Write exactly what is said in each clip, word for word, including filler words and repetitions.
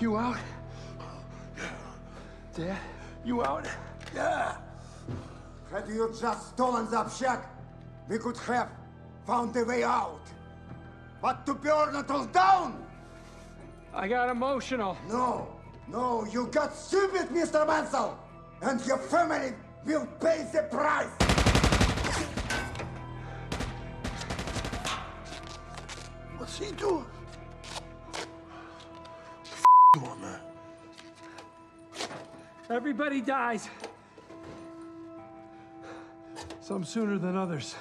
You out? Dad, you out? Yeah. Had you just stolen that shack, we could have found a way out. But to burn it all down! I got emotional. No, no, you got stupid, Mister Mansell! And your family will pay the price! What's he doing? F***ing on, man. Everybody dies. Some sooner than others.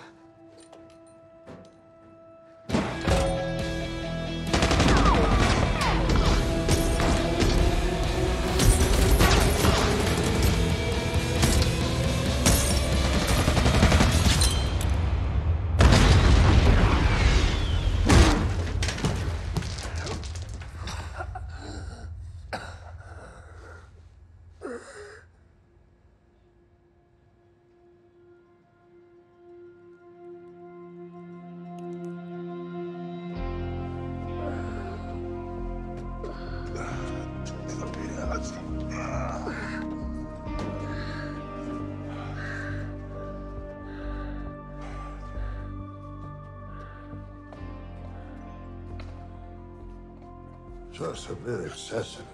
Just a bit excessive,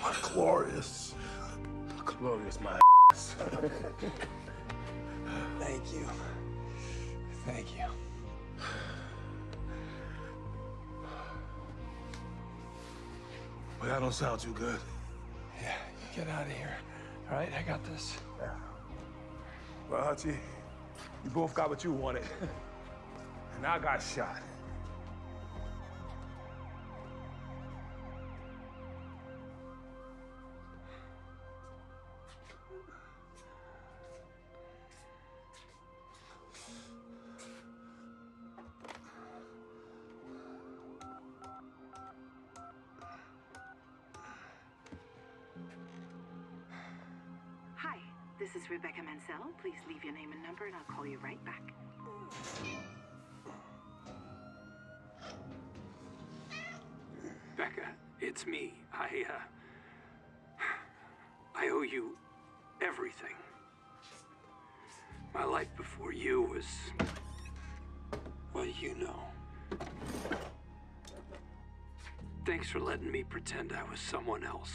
but glorious. Glorious, my ass. Thank you. Thank you. But that don't sound too good. Yeah, get out of here. All right, I got this. Yeah. Well, Hutchie, you both got what you wanted. And I got shot. This is Rebecca Mansell. Please leave your name and number and I'll call you right back. Becca, it's me. I, uh... I owe you everything. My life before you was... well, you know. Thanks for letting me pretend I was someone else.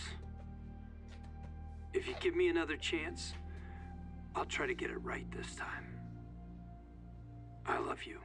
If you give me another chance, I'll try to get it right this time. I love you.